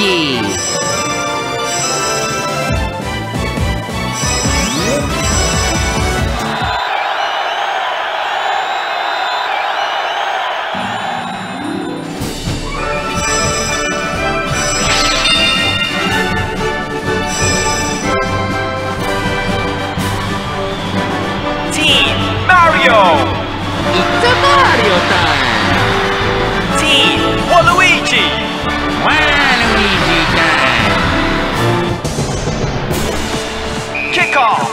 людей. Team Mario! It's a Mario time! Team Waluigi! Waluigi time! Kick off!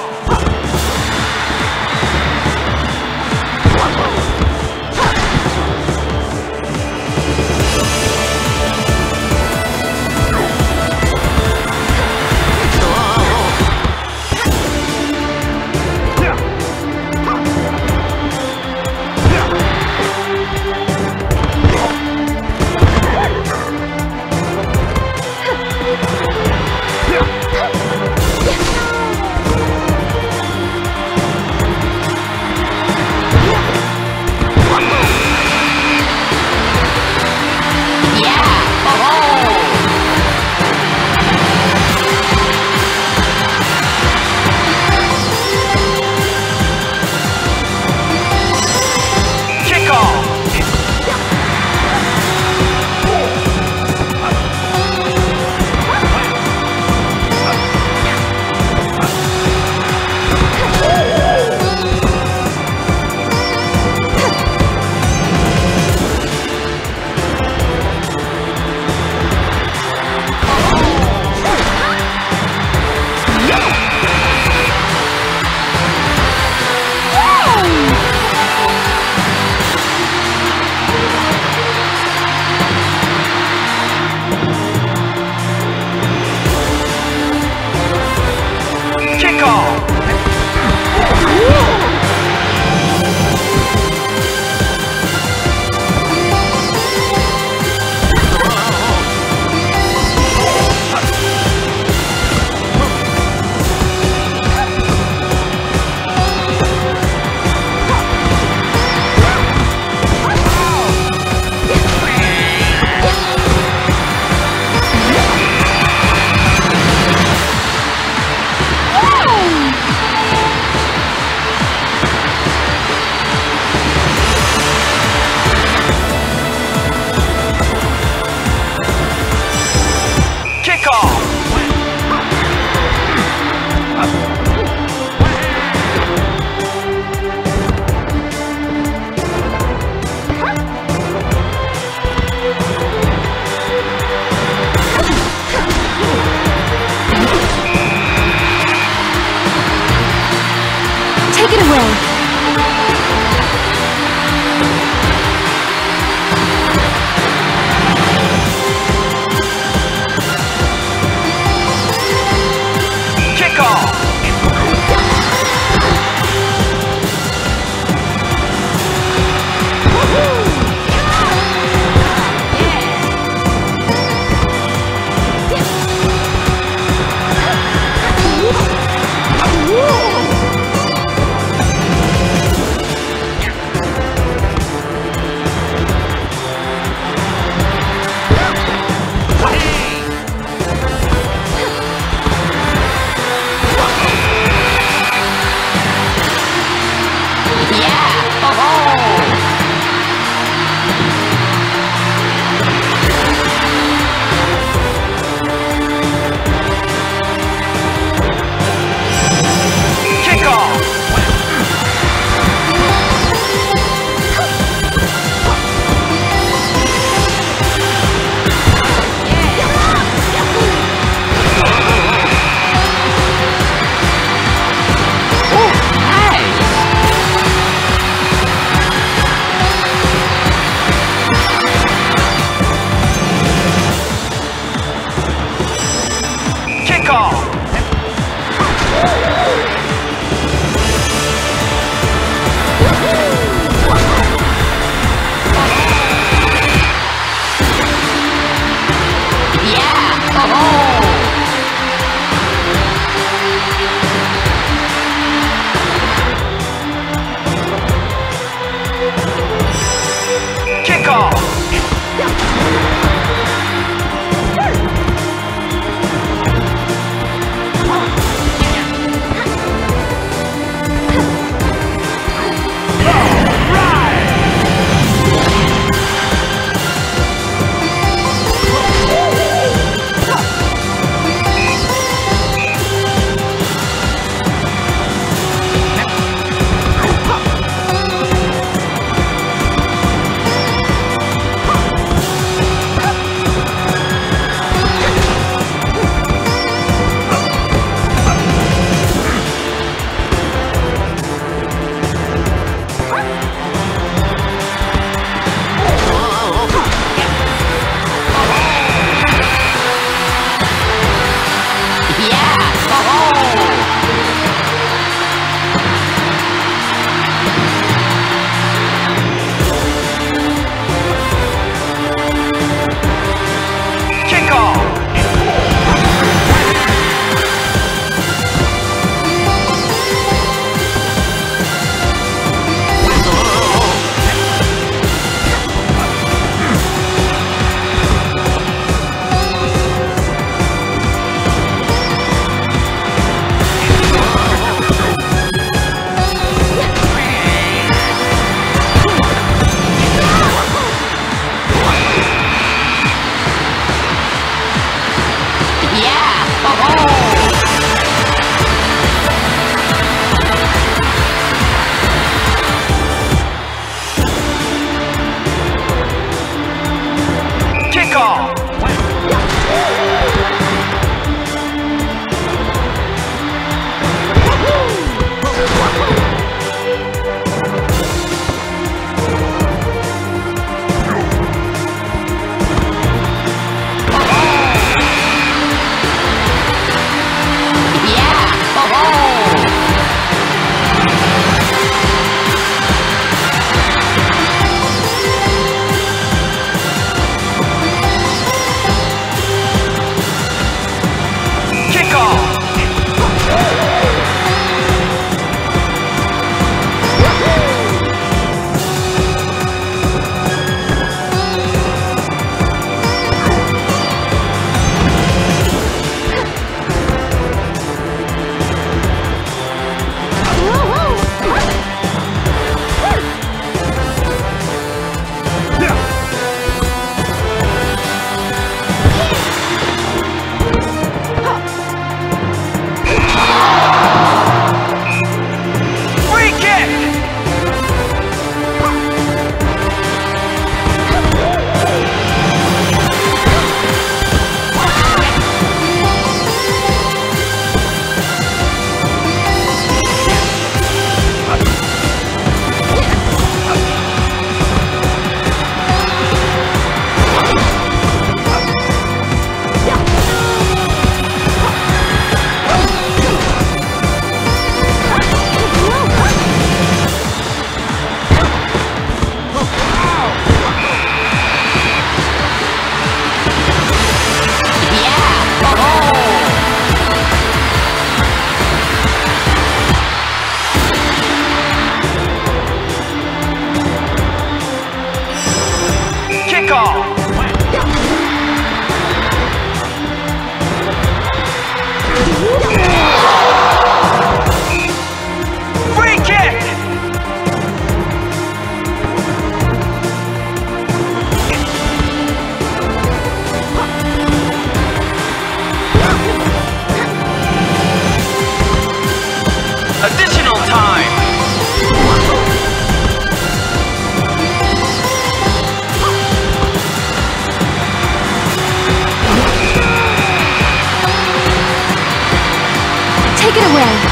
away.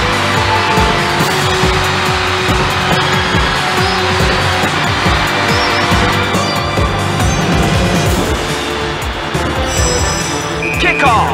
Kick off.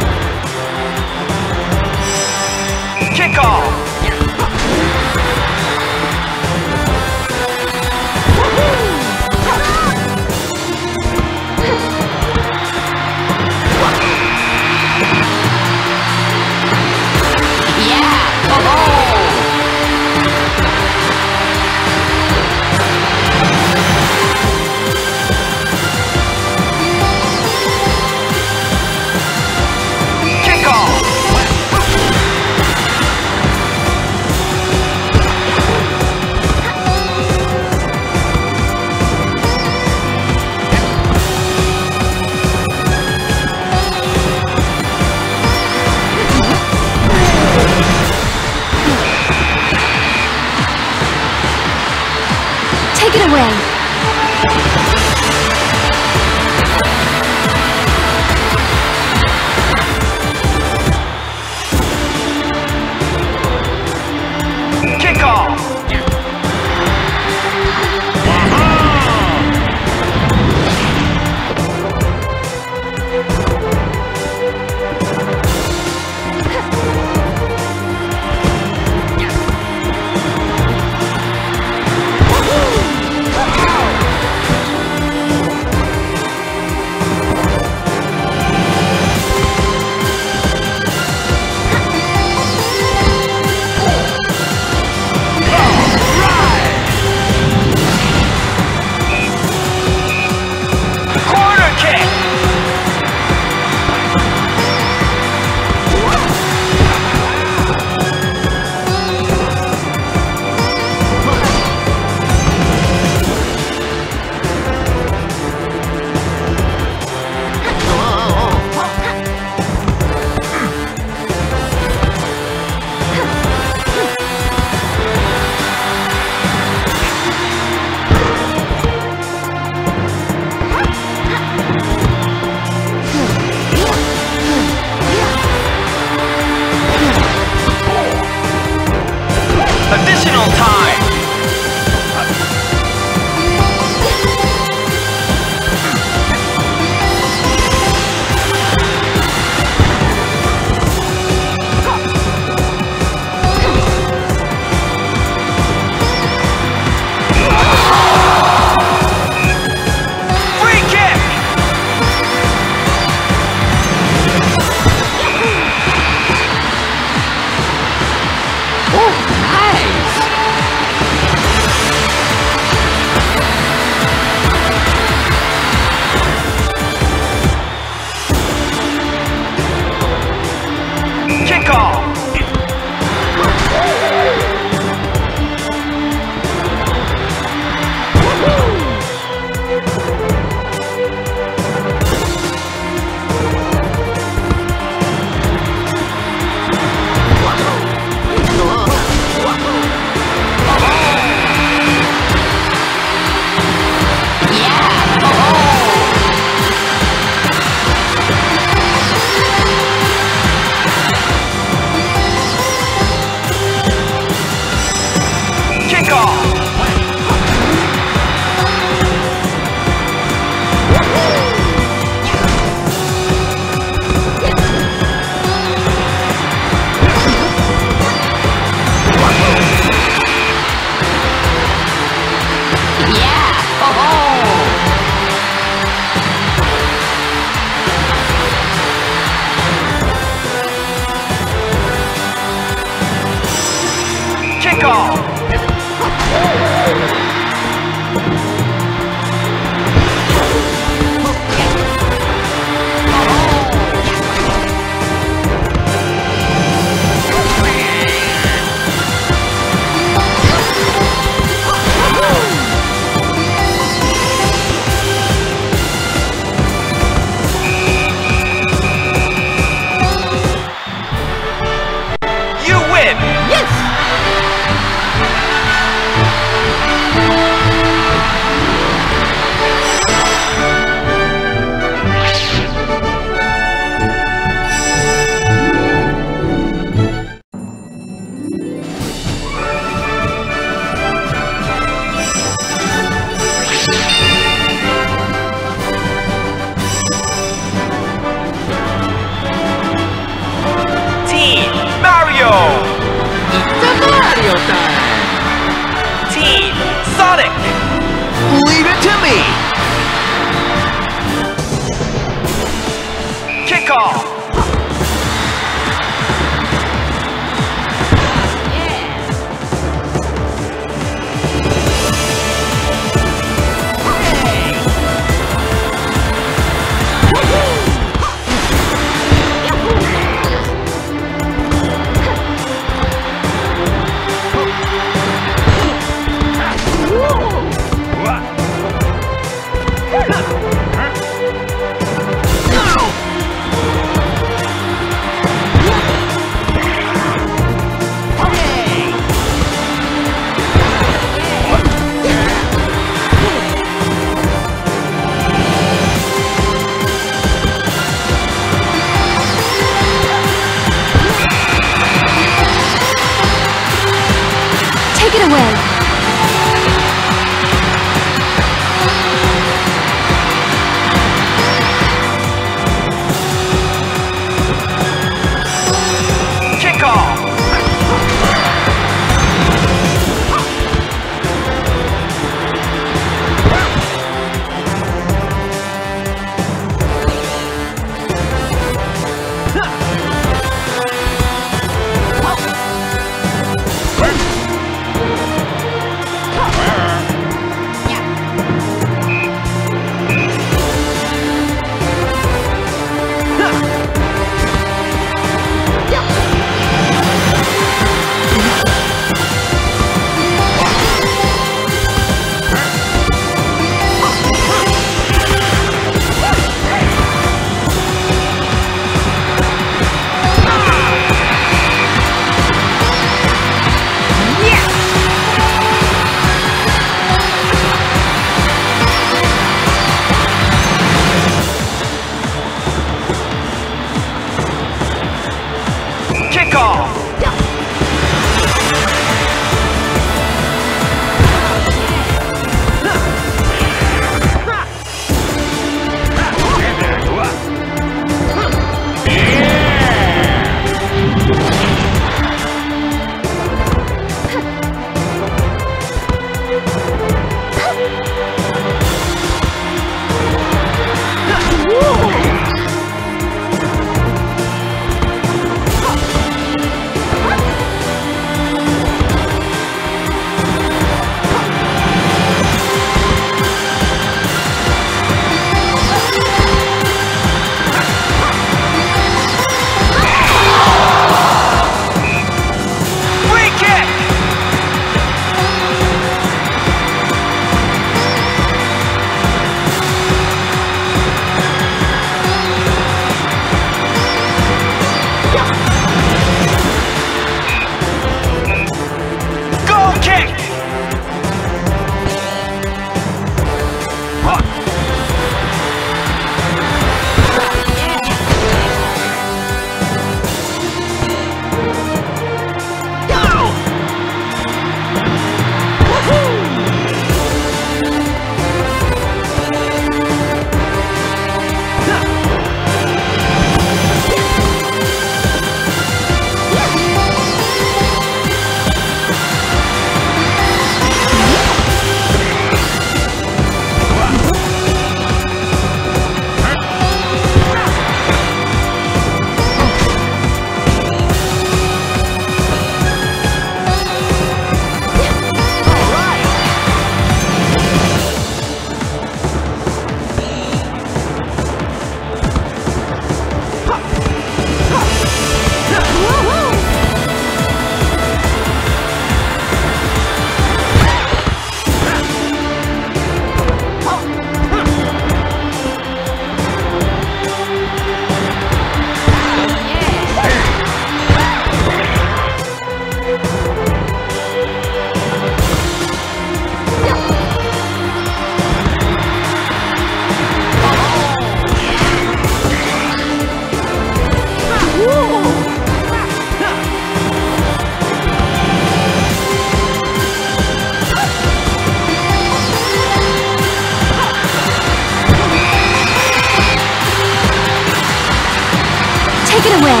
it away.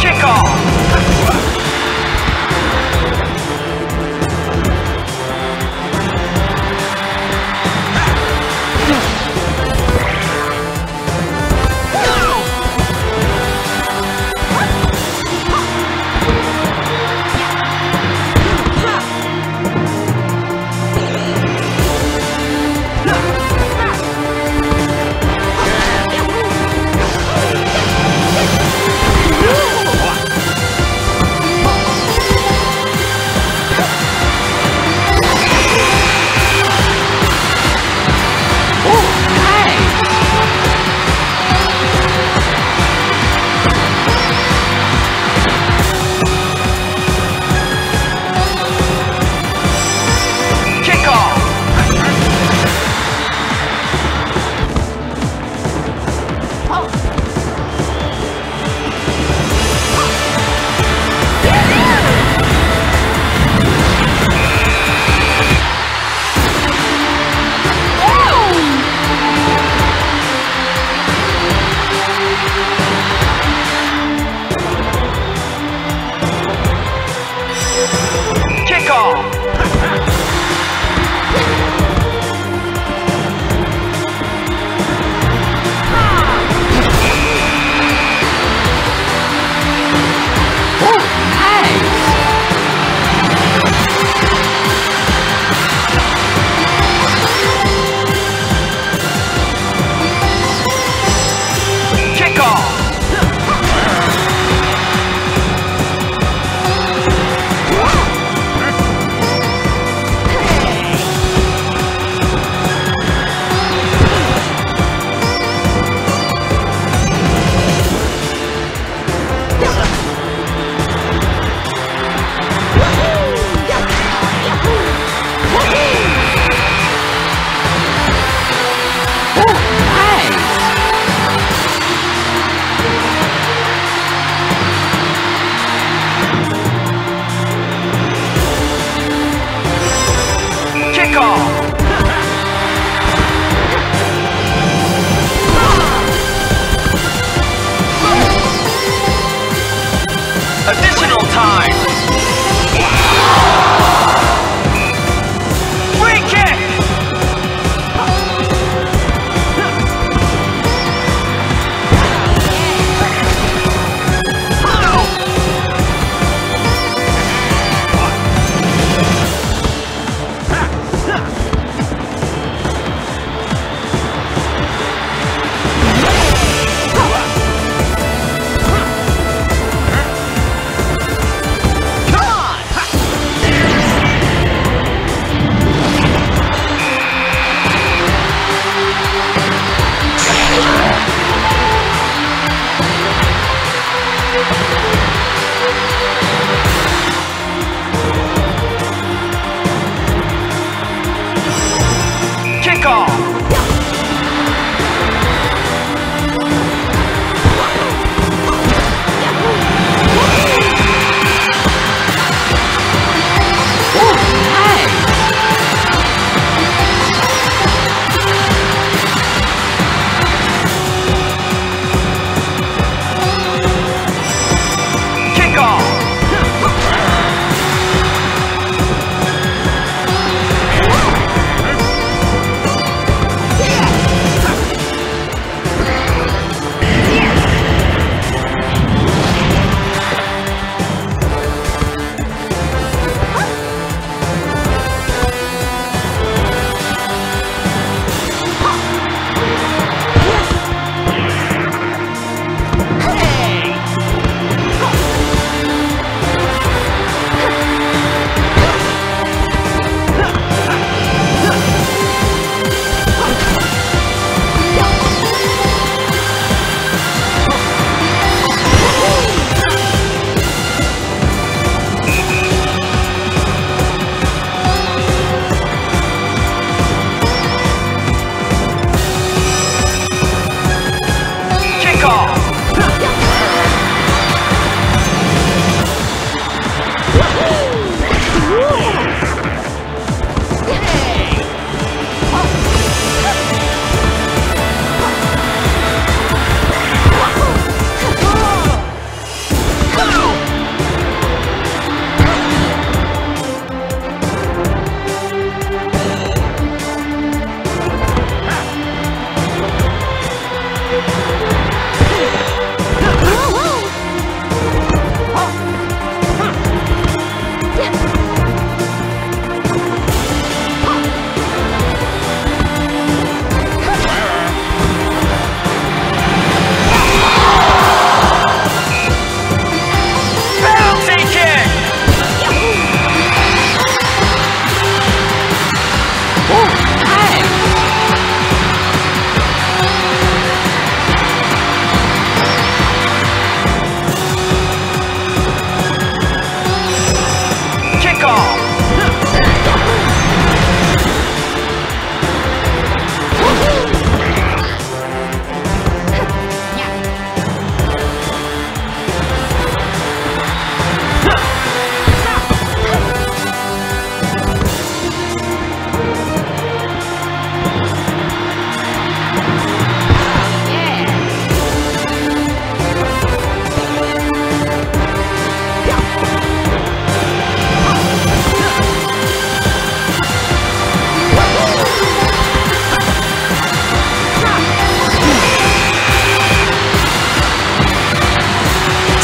Kick off.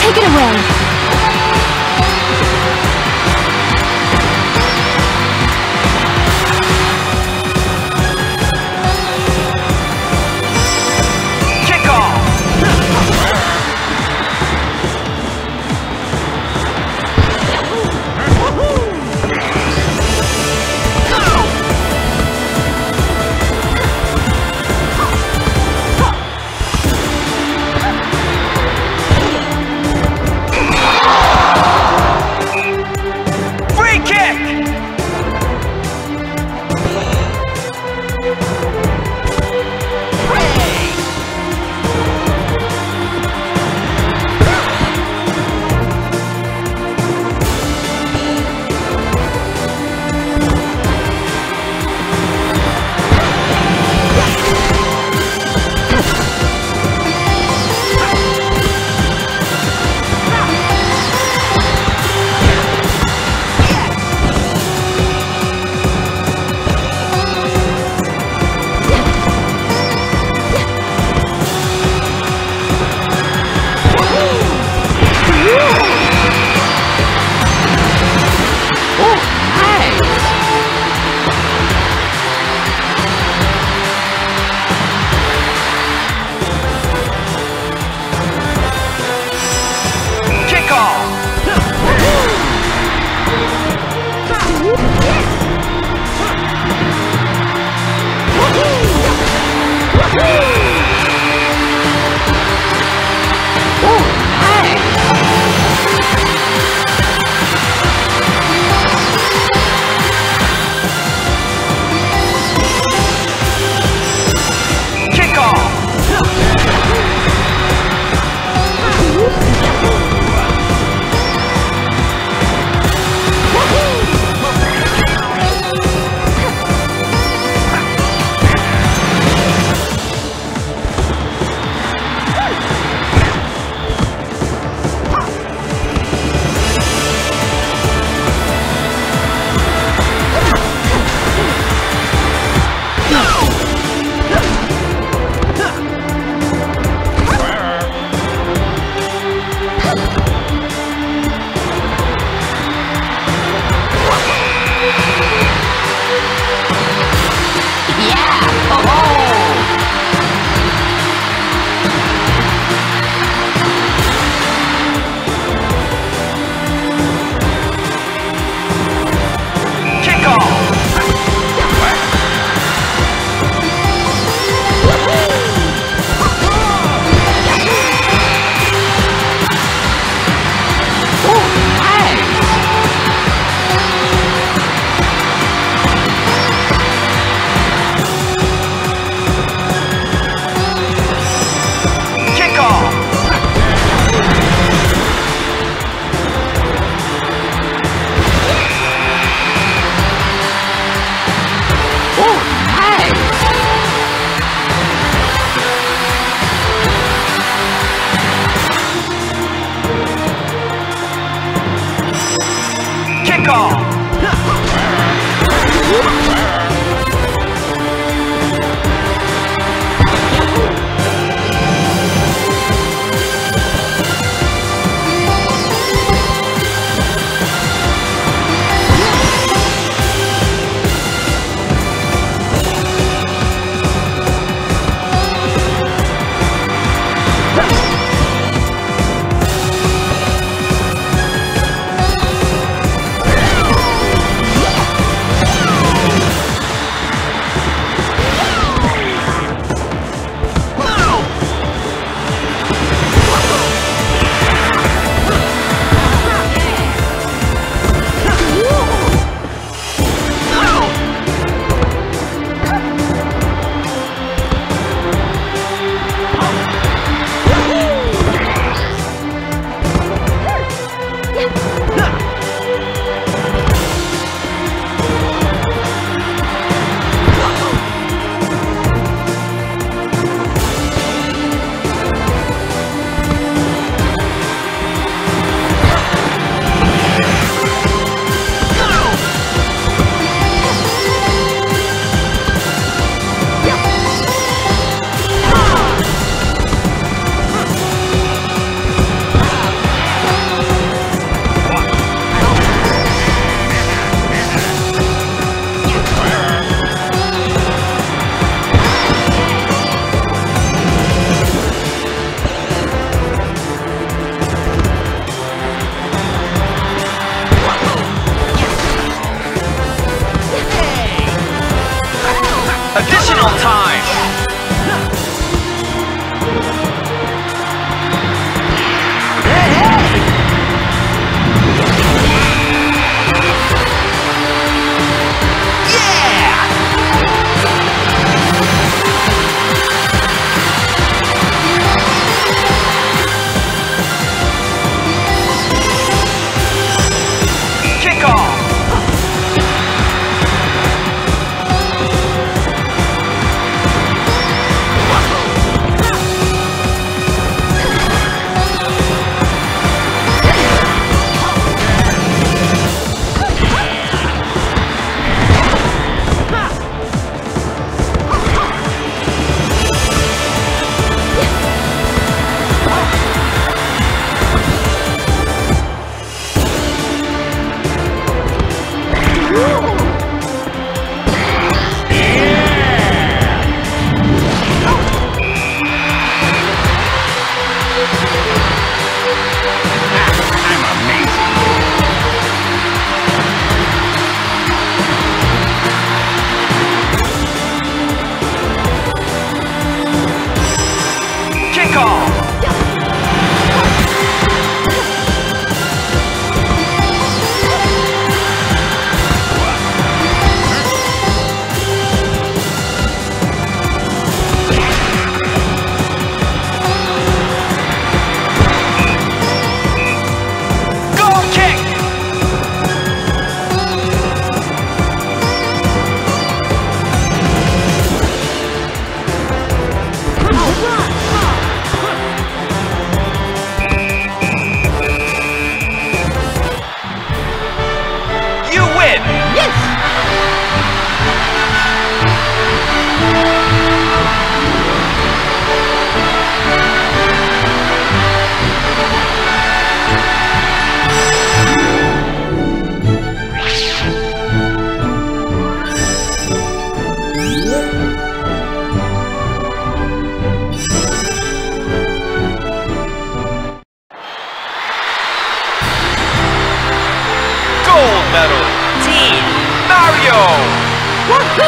Take it away. Kick off.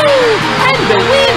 And the win!